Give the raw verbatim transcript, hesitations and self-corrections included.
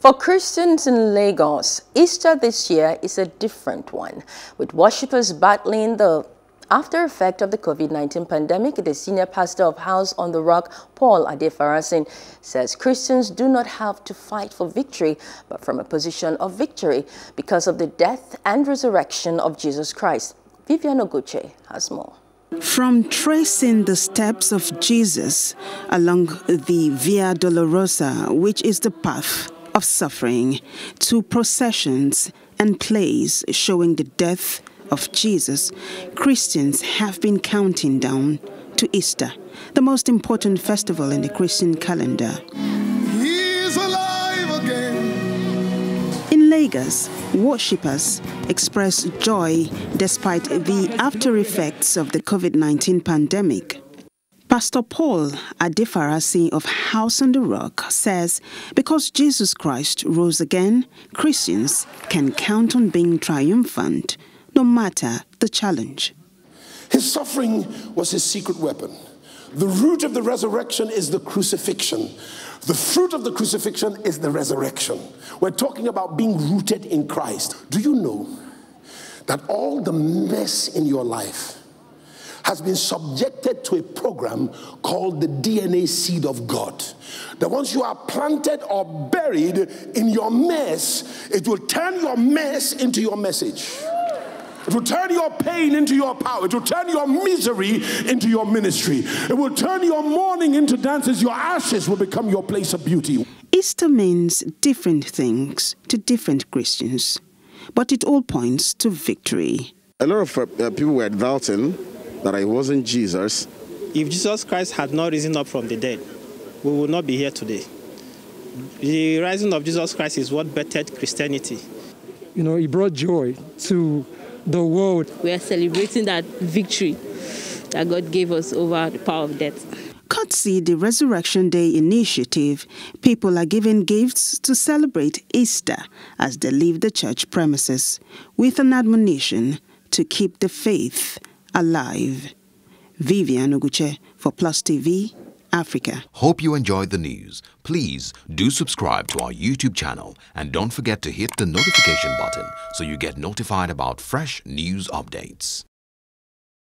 For Christians in Lagos, Easter this year is a different one, with worshippers battling the after effect of the COVID nineteen pandemic. The senior pastor of House on the Rock, Paul Adefarasin, says Christians do not have to fight for victory, but from a position of victory because of the death and resurrection of Jesus Christ. Vivian Oguche has more. From tracing the steps of Jesus along the Via Dolorosa, which is the path of suffering, to processions and plays showing the death of Jesus, Christians have been counting down to Easter, the most important festival in the Christian calendar. He's alive again. In Lagos, worshippers express joy despite the after effects of the COVID nineteen pandemic. Pastor Paul Adefarasin of House on the Rock says because Jesus Christ rose again, Christians can count on being triumphant no matter the challenge. His suffering was his secret weapon. The root of the resurrection is the crucifixion. The fruit of the crucifixion is the resurrection. We're talking about being rooted in Christ. Do you know that all the mess in your life has been subjected to a program called the D N A seed of God? That once you are planted or buried in your mess, it will turn your mess into your message. It will turn your pain into your power. It will turn your misery into your ministry. It will turn your mourning into dances. Your ashes will become your place of beauty. Easter means different things to different Christians, but it all points to victory. A lot of uh, people were doubting that I wasn't Jesus. If Jesus Christ had not risen up from the dead, we would not be here today. The rising of Jesus Christ is what bettered Christianity. You know, he brought joy to the world. We are celebrating that victory that God gave us over the power of death. Courtesy the Resurrection Day initiative, people are giving gifts to celebrate Easter as they leave the church premises, with an admonition to keep the faith alive. Vivian Oguche for Plus T V Africa. Hope you enjoyed the news. Please do subscribe to our YouTube channel and don't forget to hit the notification button so you get notified about fresh news updates.